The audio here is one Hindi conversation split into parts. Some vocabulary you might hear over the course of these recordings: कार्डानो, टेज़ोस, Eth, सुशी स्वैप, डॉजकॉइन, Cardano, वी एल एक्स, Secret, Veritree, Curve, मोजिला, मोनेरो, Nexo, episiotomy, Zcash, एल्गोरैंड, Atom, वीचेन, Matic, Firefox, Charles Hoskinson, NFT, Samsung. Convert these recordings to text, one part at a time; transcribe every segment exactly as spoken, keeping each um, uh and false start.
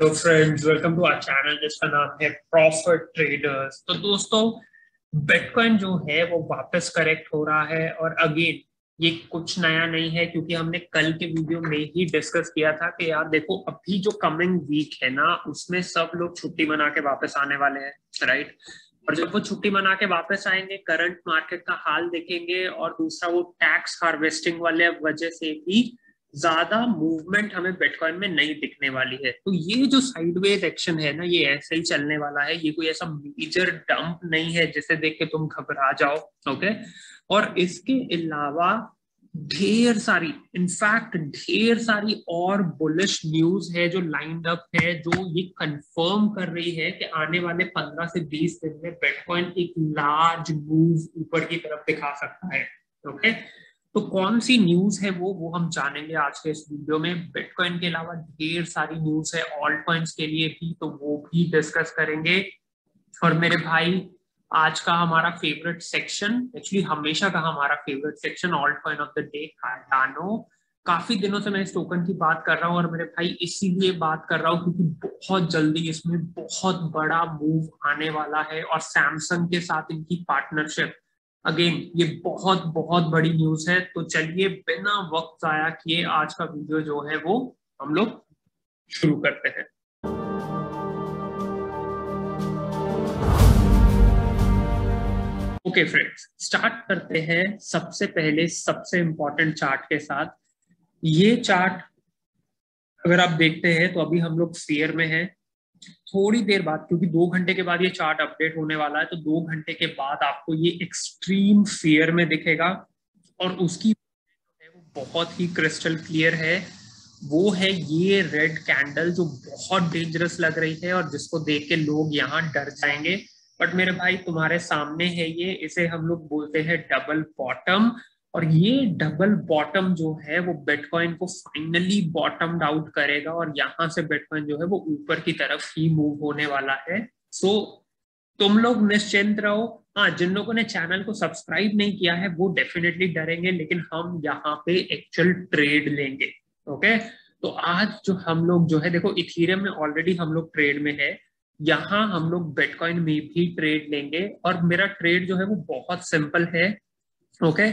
Hello friends, welcome to our channel जिसका नाम है प्रॉफिट ट्रेडर्स। तो दोस्तों, बिटकॉइन जो है वो वापस करेक्ट हो रहा है और अगेन ये कुछ नया नहीं है क्योंकि हमने कल के वीडियो में ही डिस्कस किया था कि यार देखो अभी जो कमिंग वीक है ना उसमें सब लोग छुट्टी मना के वापस आने वाले हैं, राइट। और जब वो छुट्टी मना के वापस आएंगे, करंट मार्केट का हाल देखेंगे और दूसरा वो टैक्स हार्वेस्टिंग वाले वजह से भी ज्यादा मूवमेंट हमें बिटकॉइन में नहीं दिखने वाली है। तो ये जो साइडवेज एक्शन है ना ये ऐसे ही चलने वाला है, ये कोई ऐसा मेजर डंप नहीं है जिसे देख के तुम घबरा जाओ, ओके। और इसके अलावा ढेर सारी इनफैक्ट ढेर सारी और बुलिश न्यूज है जो लाइंड अप है, जो ये कंफर्म कर रही है कि आने वाले पंद्रह से बीस दिन में बिटकॉइन एक लार्ज मूव ऊपर की तरफ दिखा सकता है, ओके। तो कौन सी न्यूज है वो वो हम जानेंगे आज के इस वीडियो में। बिटकॉइन के अलावा ढेर सारी न्यूज है ऑल्ट कॉइंस के लिए भी, तो वो भी डिस्कस करेंगे। और मेरे भाई, आज का हमारा फेवरेट सेक्शन, एक्चुअली हमेशा का हमारा favourite section, altcoin of the day, कार्डानो। काफी दिनों से मैं इस टोकन की बात कर रहा हूँ और मेरे भाई इसीलिए बात कर रहा हूँ क्योंकि बहुत जल्दी इसमें बहुत बड़ा मूव आने वाला है और सैमसंग के साथ इनकी पार्टनरशिप, अगेन ये बहुत बहुत बड़ी न्यूज है। तो चलिए बिना वक्त जाया किए आज का वीडियो जो है वो हम लोग शुरू करते हैं। ओके फ्रेंड्स, स्टार्ट करते हैं सबसे पहले सबसे इंपॉर्टेंट चार्ट के साथ। ये चार्ट अगर आप देखते हैं तो अभी हम लोग फेयर में हैं। थोड़ी देर बाद, क्योंकि दो घंटे के बाद ये चार्ट अपडेट होने वाला है, तो दो घंटे के बाद आपको ये एक्सट्रीम फेयर में दिखेगा और उसकी वो बहुत ही क्रिस्टल क्लियर है। वो है ये रेड कैंडल जो बहुत डेंजरस लग रही है और जिसको देख के लोग यहाँ डर जाएंगे, बट मेरे भाई तुम्हारे सामने है ये। इसे हम लोग बोलते हैं डबल बॉटम और ये डबल बॉटम जो है वो बिटकॉइन को फाइनली बॉटमड आउट करेगा और यहाँ से बिटकॉइन जो है वो ऊपर की तरफ ही मूव होने वाला है। सो so, तुम लोग निश्चिंत रहो। हाँ, जिन लोगों ने चैनल को सब्सक्राइब नहीं किया है वो डेफिनेटली डरेंगे, लेकिन हम यहाँ पे एक्चुअल ट्रेड लेंगे, ओके। तो आज जो हम लोग जो है, देखो इथेरियम में ऑलरेडी हम लोग ट्रेड में है, यहाँ हम लोग बिटकॉइन में भी ट्रेड लेंगे और मेरा ट्रेड जो है वो बहुत सिंपल है, ओके।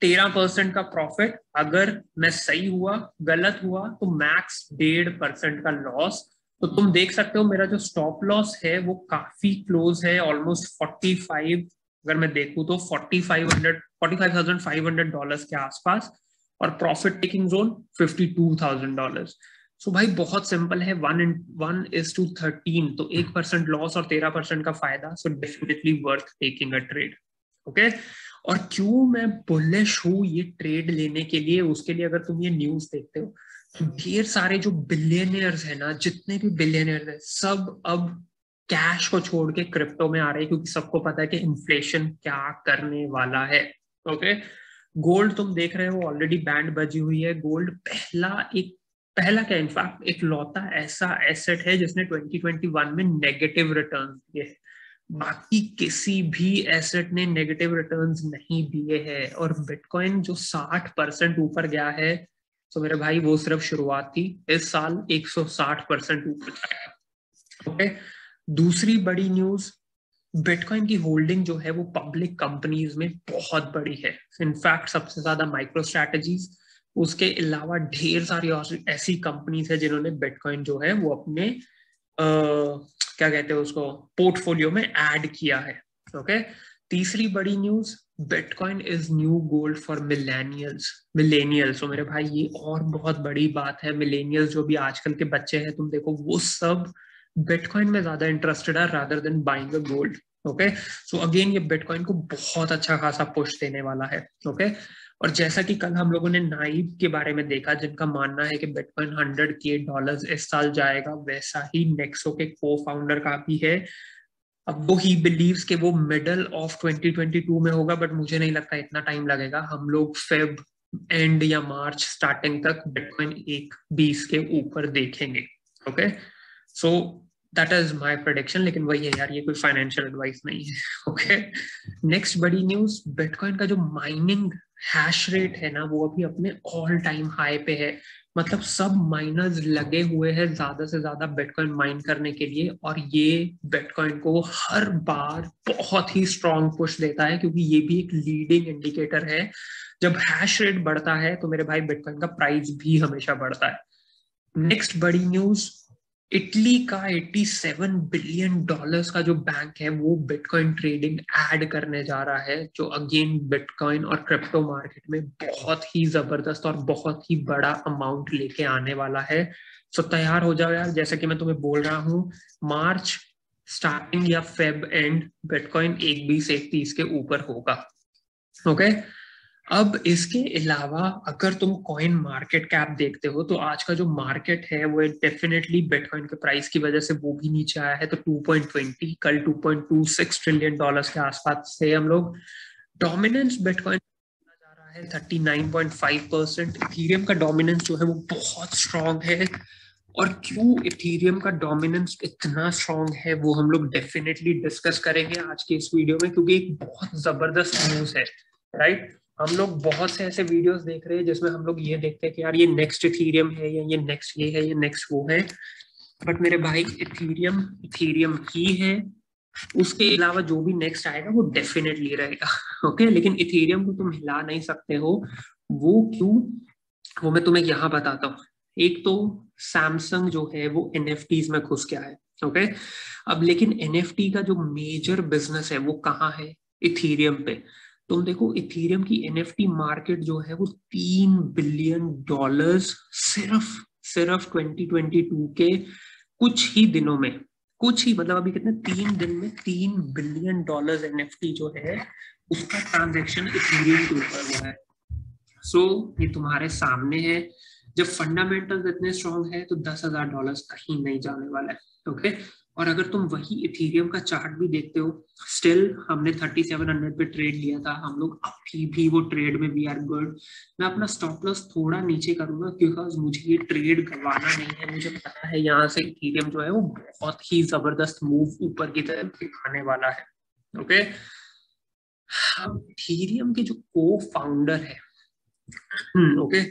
तेरह परसेंट का प्रॉफिट, अगर मैं सही हुआ गलत हुआ तो मैक्स डेढ़ परसेंट का लॉस। तो तुम देख सकते हो मेरा जो स्टॉप लॉस है वो काफी क्लोज है, ऑलमोस्ट पैंतालीस, अगर मैं देखूं तो पैंतालीस हज़ार पाँच सौ डॉलर्स के आसपास और प्रॉफिट टेकिंग जोन बावन हज़ार डॉलर्स। सो भाई बहुत सिंपल है, one one is to thirteen, तो एक परसेंट लॉस और तेरह परसेंट का फायदा। So definitely worth taking a trade, okay. और क्यों मैं बुलिश हूँ ये ट्रेड लेने के लिए, उसके लिए अगर तुम ये न्यूज देखते हो तो ढेर सारे जो बिलियनियर्स है ना, जितने भी बिलियनियर्स हैं सब अब कैश को छोड़ के क्रिप्टो में आ रहे हैं क्योंकि सबको पता है कि इन्फ्लेशन क्या करने वाला है, ओके। गोल्ड तुम देख रहे हो ऑलरेडी बैंड बजी हुई है। गोल्ड पहला एक पहला क्या इनफैक्ट एक लौता ऐसा एसेट है जिसने ट्वेंटी ट्वेंटी वन में नेगेटिव रिटर्न दिए है, बाकी किसी भी एसेट ने नेगेटिव रिटर्न्स नहीं दिए हैं। और बिटकॉइन जो साठ परसेंट ऊपर गया है, तो मेरे भाई वो सिर्फ शुरुआत थी, इस साल एक सौ साठ परसेंट ऊपर जाएगा, ओके। दूसरी बड़ी न्यूज, बिटकॉइन की होल्डिंग जो है वो पब्लिक कंपनीज में बहुत बड़ी है। इनफैक्ट सबसे ज्यादा माइक्रोस्ट्रैटेजीज, उसके अलावा ढेर सारी ऐसी कंपनीज है जिन्होंने बिटकॉइन जो है वो अपने आ, क्या कहते हैं उसको, पोर्टफोलियो में ऐड किया है, ओके। तीसरी बड़ी news, bitcoin is new gold for millennials millennials तो मेरे भाई ये और बहुत बड़ी बात है। मिलेनियल्स जो भी आजकल के बच्चे हैं तुम देखो वो सब बिटकॉइन में ज्यादा इंटरेस्टेड है rather than buying a gold, okay. So again ये बिटकॉइन को बहुत अच्छा खासा पुश देने वाला है, ओके। और जैसा कि कल हम लोगों ने नाइब के बारे में देखा जिनका मानना है कि बिटकॉइन हंड्रेड के डॉलर्स इस साल जाएगा, वैसा ही नेक्सो के को फाउंडर का भी है। अब वो ही बिलीव्स कि वो middle of twenty twenty two में होगा, बट मुझे नहीं लगता इतना टाइम लगेगा। हम लोग फेब एंड या मार्च स्टार्टिंग तक बिटकॉइन एक बीस के ऊपर देखेंगे, okay. So that is my prediction, लेकिन वही है यार, ये कोई फाइनेंशियल एडवाइस नहीं है, ओके। नेक्स्ट बड़ी न्यूज, बिटकॉइन का जो माइनिंग हैश रेट है ना वो अभी अपने ऑल टाइम हाई पे है, मतलब सब माइनर्स लगे हुए हैं ज्यादा से ज्यादा बिटकॉइन माइन करने के लिए, और ये बिटकॉइन को हर बार बहुत ही स्ट्रॉन्ग पुश देता है क्योंकि ये भी एक लीडिंग इंडिकेटर है। जब हैश रेट बढ़ता है तो मेरे भाई बिटकॉइन का प्राइस भी हमेशा बढ़ता है। नेक्स्ट बड़ी न्यूज, इटली का सत्तासी बिलियन डॉलर्स का जो बैंक है वो बिटकॉइन ट्रेडिंग ऐड करने जा रहा है, जो अगेन बिटकॉइन और क्रिप्टो मार्केट में बहुत ही जबरदस्त और बहुत ही बड़ा अमाउंट लेके आने वाला है। सो तैयार हो जाओ यार, जैसे कि मैं तुम्हें बोल रहा हूँ मार्च स्टार्टिंग या फेब एंड बिटकॉइन एक बीस एक तीस के ऊपर होगा। ओके, अब इसके अलावा अगर तुम कॉइन मार्केट कैप देखते हो तो आज का जो मार्केट है वो डेफिनेटली बिटकॉइन के प्राइस की वजह से वो भी नीचे आया है, तो टू पॉइंट टू जीरो कल two point two six trillion dollars के आसपास से हम लोग। डोमिनेंस बिटकॉइन जा रहा है thirty nine point five percent. Ethereum का डोमिनेंस जो है वो बहुत स्ट्रांग है, और क्यों इथेरियम का डोमिनेंस इतना स्ट्रांग है वो हम लोग डेफिनेटली डिस्कस करेंगे आज के इस वीडियो में, क्योंकि एक बहुत जबरदस्त न्यूज है, राइट। हम लोग बहुत से ऐसे वीडियोस देख रहे हैं जिसमें हम लोग ये देखते हैं कि यार ये नेक्स्ट इथेरियम है या ये नेक्स्ट ये है ये नेक्स्ट वो है, बट मेरे भाई इथेरियम इथेरियम ही है। उसके अलावा जो भी नेक्स्ट आएगा वो डेफिनेटली रहेगा, ओके। लेकिन इथेरियम को तुम हिला नहीं सकते हो, वो क्यों वो मैं तुम्हें यहाँ बताता हूँ। एक तो सैमसंग जो है वो एनएफटीज में घुस गया है, ओके। अब लेकिन एनएफटी का जो मेजर बिजनेस है वो कहाँ है, इथेरियम पे। तुम देखो इथेरियम की एनएफटी मार्केट जो है वो तीन बिलियन डॉलर्स सिर्फ सिर्फ ट्वेंटी ट्वेंटी टू के कुछ ही दिनों में, कुछ ही मतलब अभी कितने तीन दिन में तीन बिलियन डॉलर्स एनएफटी जो है उसका ट्रांजैक्शन इथेरियम के ऊपर हुआ है। सो ये तुम्हारे सामने है, जब फंडामेंटल्स इतने स्ट्रॉन्ग है तो दस हजार डॉलर्स कहीं नहीं जाने वाला है, ओके। और अगर तुम वही इथेरियम का चार्ट भी देखते हो, स्टिल हमने थर्टी सेवन हंड्रेड पे ट्रेड लिया था, हम लोग अभी भी वो ट्रेड में वी आर गुड। मैं अपना स्टॉप लॉस थोड़ा नीचे करूंगा क्योंकि मुझे ये ट्रेड गंवाना नहीं है, मुझे पता है यहाँ से इथेरियम जो है वो बहुत ही जबरदस्त मूव ऊपर की तरफ दिखाने वाला है, ओके। अब इथेरियम के जो को फाउंडर है, ओके,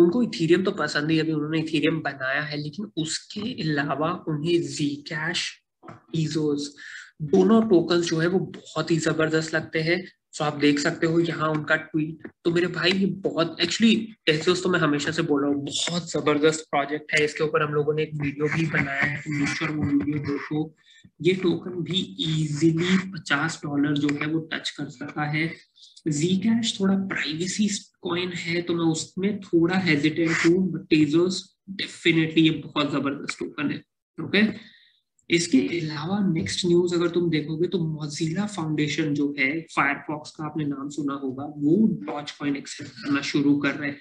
उनको इथेरियम तो पसंद ही, अभी उन्होंने इथेरियम बनाया है, लेकिन उसके अलावा उन्हें Zcash, टेज़ोस दोनों टोकन जो है वो बहुत ही जबरदस्त लगते हैं। सो आप देख सकते हो यहाँ उनका ट्वीट। तो मेरे भाई ये बहुत एक्चुअली टेज़ोस तो मैं हमेशा से बोल रहा हूँ बहुत जबरदस्त प्रोजेक्ट है, इसके ऊपर हम लोगों ने एक वीडियो भी बनाया है, तो मेक श्योर वो वीडियो देखो। ये टोकन भी इजिली पचास डॉलर जो है वो टच कर सकता है। Zcash थोड़ा प्राइवेसी कॉइन है तो मैं उसमें थोड़ा हेजिटेंट हूँ, बट टेज़ोस डेफिनेटली ये बहुत जबरदस्त टोकन है, ओके। इसके अलावा नेक्स्ट न्यूज अगर तुम देखोगे तो मोजिला फाउंडेशन जो है फायरफॉक्स का आपने नाम सुना होगा, वो डॉजकॉइन एक्सेप्ट करना शुरू कर रहे हैं।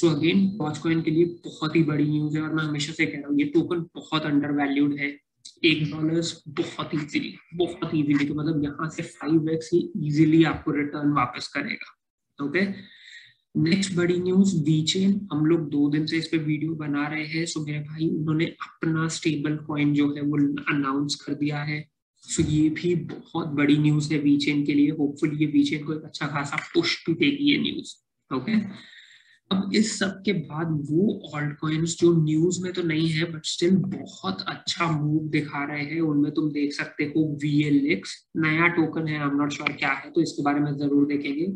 सो अगेन डॉजकॉइन के लिए बहुत ही बड़ी न्यूज है, और मैं हमेशा से कह रहा हूँ ये टोकन बहुत अंडर वैल्यूड है। एक डॉलर बहुत इजीली बहुत इजीली तो मतलब यहाँ से फाइव एक्स ही इजीली आपको रिटर्न वापस करेगा, ओके। नेक्स्ट बड़ी न्यूज वीचेन, हम लोग दो दिन से इस पे वीडियो बना रहे हैं। सो मेरे भाई उन्होंने अपना स्टेबल कॉइन जो है वो अनाउंस कर दिया है, सो ये भी बहुत बड़ी न्यूज है वीचेन के लिए। होपफुली ये वीचेन को एक अच्छा खासा पुश भी देगी ये न्यूज, ओके। अब इस सब के बाद वो ऑल्ट कॉइन्स जो न्यूज में तो नहीं है बट स्टिल बहुत अच्छा मूव दिखा रहे हैं, उनमें तुम देख सकते हो वी एल एक्स नया टोकन है, आई एम नॉट श्योर क्या है, तो इसके बारे में जरूर देखेंगे।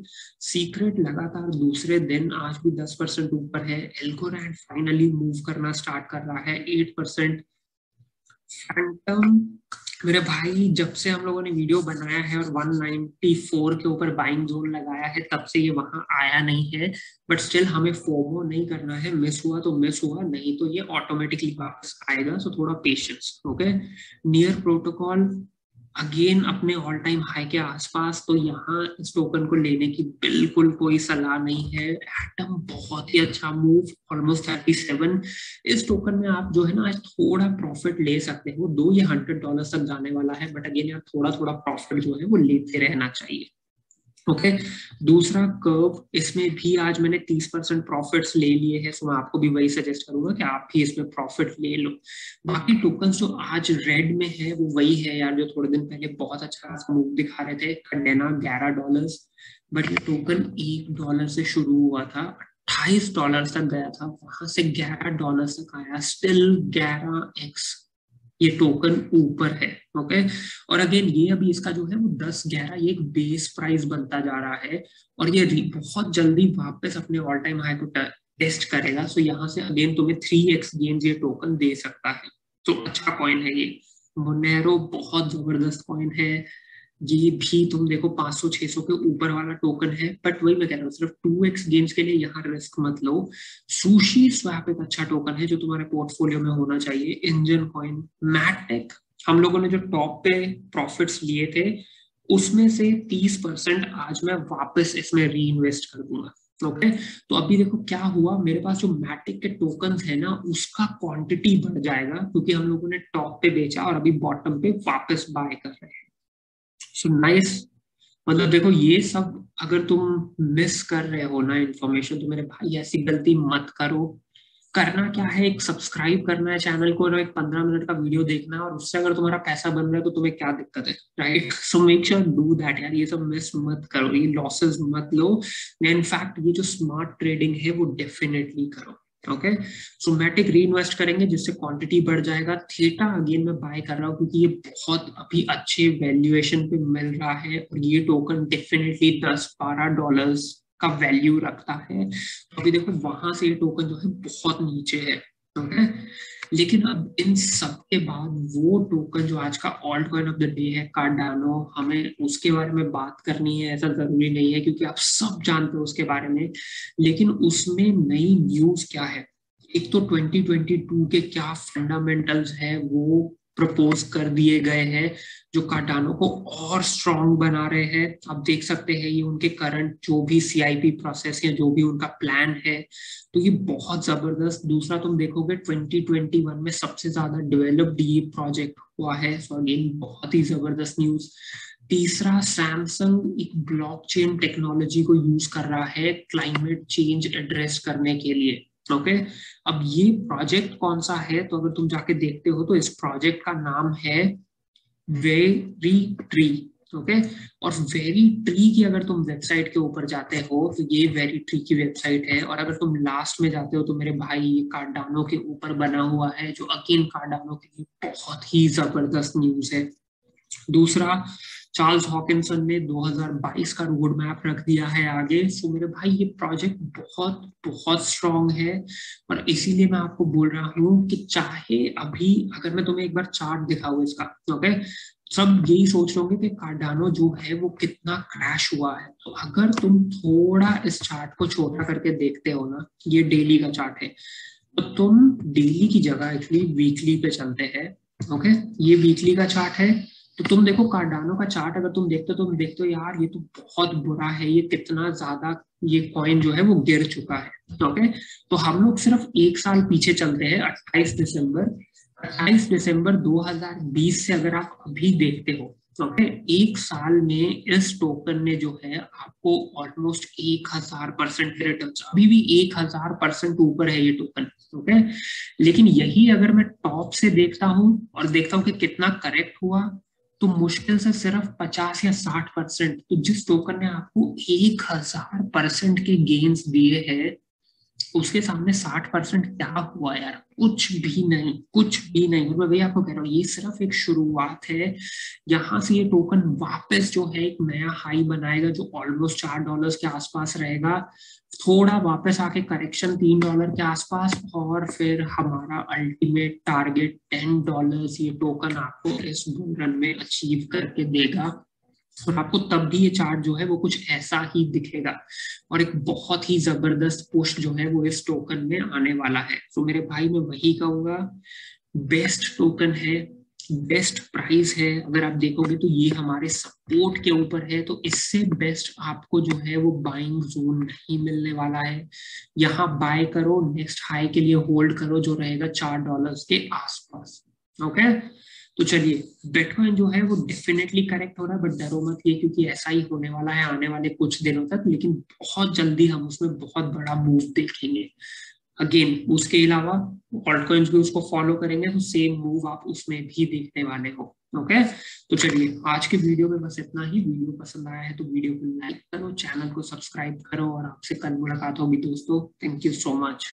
सीक्रेट लगातार दूसरे दिन आज भी दस परसेंट ऊपर है। एल्गोरैंड फाइनली मूव करना स्टार्ट कर रहा है एट परसेंट। फैंटम मेरे भाई जब से हम लोगों ने वीडियो बनाया है और वन नाइंटी फोर के ऊपर बाइंग जोन लगाया है तब से ये वहां आया नहीं है, बट स्टिल हमें फोमो नहीं करना है, मिस हुआ तो मिस हुआ, नहीं तो ये ऑटोमेटिकली वापस आएगा, सो थोड़ा patience, okay. Near protocol again अपने ऑल टाइम हाई के आसपास, तो यहाँ इस टोकन को लेने की बिल्कुल कोई सलाह नहीं है। एटम बहुत ही अच्छा मूव, ऑलमोस्ट थर्टी सेवन। इस टोकन में आप जो है ना आज थोड़ा प्रॉफिट ले सकते हो, दो या हंड्रेड डॉलर तक जाने वाला है, बट अगेन यार थोड़ा थोड़ा प्रॉफिट जो है वो लेते रहना चाहिए, ओके। दूसरा कर्व, इसमें भी आज मैंने तीस परसेंट प्रॉफिट ले लिए हैं, सो मैं आपको भी वही सजेस्ट करूंगा कि आप भी इसमें प्रॉफिट ले लो। बाकी टोकन्स जो आज रेड में है वो वही है यार जो थोड़े दिन पहले बहुत अच्छा मूव दिखा रहे थे, कार्डेना ग्यारह डॉलर्स, बट ये टोकन एक डॉलर से शुरू हुआ था, अट्ठाईस डॉलर तक गया था, वहां से ग्यारह डॉलर तक आया, स्टिल ग्यारह एक्स ये टोकन ऊपर है। ओके, और अगेन ये अभी इसका जो है वो दस ग्यारह ये एक बेस प्राइस बनता जा रहा है और ये बहुत जल्दी वापस अपने ऑल टाइम हाई को टेस्ट करेगा। सो यहाँ से अगेन तुम्हें थ्री एक्स गेन्स ये टोकन दे सकता है। तो अच्छा कॉइन है ये मोनेरो, बहुत जबरदस्त कॉइन है ये भी। तुम देखो पाँच सौ छह सौ के ऊपर वाला टोकन है, बट वही मैं कह रहा हूँ सिर्फ टू एक्स गेन्स के लिए यहाँ रिस्क मत लो। सुशी स्वैप एक अच्छा टोकन है जो तुम्हारे पोर्टफोलियो में होना चाहिए। इंजन कॉइन, मैटिक, हम लोगों ने जो टॉप पे प्रॉफिट्स लिए थे उसमें से तीस परसेंट आज मैं वापस इसमें री इन्वेस्ट कर दूंगा। Okay okay? तो अभी देखो क्या हुआ, मेरे पास जो मैटिक के टोकन है ना उसका क्वांटिटी बढ़ जाएगा क्योंकि हम लोगों ने टॉप पे बेचा और अभी बॉटम पे वापस बाय कर रहे हैं। So so nice nice. मतलब देखो ये सब अगर तुम मिस कर रहे हो ना इन्फॉर्मेशन, तो मेरे भाई ऐसी गलती मत करो। करना क्या है, एक सब्सक्राइब करना है चैनल को और एक पंद्रह मिनट का वीडियो देखना है और उससे अगर तुम्हारा पैसा बन रहा है तो तुम्हें क्या दिक्कत है, right. So make sure do that यार, ये सब मिस मत करो, ये लॉसेस मत लो। इनफैक्ट ये जो स्मार्ट ट्रेडिंग है वो डेफिनेटली करो। Okay okay? So so, Matic reinvest करेंगे जिससे क्वांटिटी बढ़ जाएगा। थीटा अगेन मैं बाय कर रहा हूँ क्योंकि ये बहुत अभी अच्छे वैल्यूएशन पे मिल रहा है और ये टोकन डेफिनेटली दस बारह डॉलर का वैल्यू रखता है। तो अभी देखो वहां से ये टोकन जो है बहुत नीचे है, ओके? लेकिन अब इन सब के बाद वो टोकन जो आज का altcoin of the day है कार्डानो, हमें उसके बारे में बात करनी है ऐसा जरूरी नहीं है क्योंकि आप सब जानते हो उसके बारे में। लेकिन उसमें नई न्यूज क्या है, एक तो ट्वेंटी ट्वेंटी टू के क्या फंडामेंटल्स है वो प्रपोज कर दिए गए हैं जो कार्डानो को और स्ट्रॉन्ग बना रहे हैं। आप देख सकते हैं ये उनके करंट जो भी सीआईपी प्रोसेस या जो भी उनका प्लान है, तो ये बहुत जबरदस्त। दूसरा तुम देखोगे ट्वेंटी ट्वेंटी वन में सबसे ज्यादा डेवलप्ड ये प्रोजेक्ट हुआ है, सो अगेन बहुत ही जबरदस्त न्यूज। तीसरा सैमसंग एक ब्लॉकचेन टेक्नोलॉजी को यूज कर रहा है क्लाइमेट चेंज एड्रेस करने के लिए। Okay okay? अब ये प्रोजेक्ट कौन सा है, तो अगर तुम जाके देखते हो तो इस प्रोजेक्ट का नाम है वेरीट्री। Okay okay? और वेरीट्री की अगर तुम वेबसाइट के ऊपर जाते हो तो ये वेरीट्री की वेबसाइट है और अगर तुम लास्ट में जाते हो तो मेरे भाई ये कार्डानो के ऊपर बना हुआ है जो अगेन कार्डानो के लिए बहुत ही जबरदस्त न्यूज है। दूसरा चार्ल्स हॉकिंसन ने दो हज़ार बाईस का रोड मैप रख दिया है आगे। सो मेरे भाई ये प्रोजेक्ट बहुत बहुत स्ट्रांग है और इसीलिए मैं आपको बोल रहा हूँ कि चाहे अभी अगर मैं तुम्हें एक बार चार्ट दिखाऊँ इसका, ओके okay? सब यही सोच रहे होंगे कि कार्डानो जो है वो कितना क्रैश हुआ है। तो अगर तुम थोड़ा इस चार्ट को छोटा करके देखते हो ना, ये डेली का चार्ट है, तो तुम डेली की जगह एक्चुअली वीकली पे चलते हैं। Okay okay? ये वीकली का चार्ट है, तो तुम देखो कार्डानो का चार्ट अगर तुम देखते हो तो तुम देखते हो यार ये तो बहुत बुरा है, ये कितना ज्यादा ये कॉइन जो है वो गिर चुका है। ओके, तो हम लोग सिर्फ एक साल पीछे चलते हैं, अट्ठाईस दिसंबर दो हज़ार बीस से अगर आप अभी देखते हो, ओके, एक साल में इस टोकन ने जो है आपको ऑलमोस्ट एक हज़ार परसेंट रिटर्न, अभी भी एक हज़ार परसेंट ऊपर है ये टोकन। ओके, लेकिन यही अगर मैं टॉप से देखता हूँ और देखता हूँ कि कितना करेक्ट हुआ, तो मुश्किल से सिर्फ पचास या साठ परसेंट। तो जिस टोकन ने आपको एक हजार परसेंट के गेन्स दिए हैं उसके सामने साठ परसेंट क्या हुआ यार, कुछ भी नहीं, कुछ भी नहीं। मैं वही आपको कह रहा हूँ ये सिर्फ एक शुरुआत है। यहाँ से ये टोकन वापस जो है एक नया हाई बनाएगा जो ऑलमोस्ट चार डॉलर के आसपास रहेगा, थोड़ा वापस आके करेक्शन तीन डॉलर के आसपास, और फिर हमारा अल्टीमेट टारगेट टेन डॉलर ये टोकन आपको इस बुल रन में अचीव करके देगा और आपको तब भी ये चार्ट जो है वो कुछ ऐसा ही दिखेगा और एक बहुत ही जबरदस्त पुश जो है वो इस टोकन में आने वाला है। तो मेरे भाई मैं वही कहूंगा, बेस्ट टोकन है, बेस्ट प्राइस है। अगर आप देखोगे तो ये हमारे सपोर्ट के ऊपर है, तो इससे बेस्ट आपको जो है वो बाइंग जोन नहीं मिलने वाला है। यहाँ बाय करो, नेक्स्ट हाई के लिए होल्ड करो जो रहेगा चार डॉलर के आसपास। ओके, तो चलिए बिटकॉइन जो है वो डेफिनेटली करेक्ट हो रहा है, बट डरो मत ये क्योंकि ऐसा ही होने वाला है आने वाले कुछ दिनों तक, लेकिन बहुत जल्दी हम उसमें बहुत बड़ा मूव देखेंगे। अगेन उसके अलावा ऑल्ट कॉइंस भी उसको फॉलो करेंगे तो सेम मूव आप उसमें भी देखने वाले हो। Okay okay? तो चलिए आज के वीडियो में बस इतना ही। वीडियो पसंद आया है तो वीडियो को लाइक करो, चैनल को सब्सक्राइब करो और आपसे कल मुलाकात होगी दोस्तों। Thank you so much.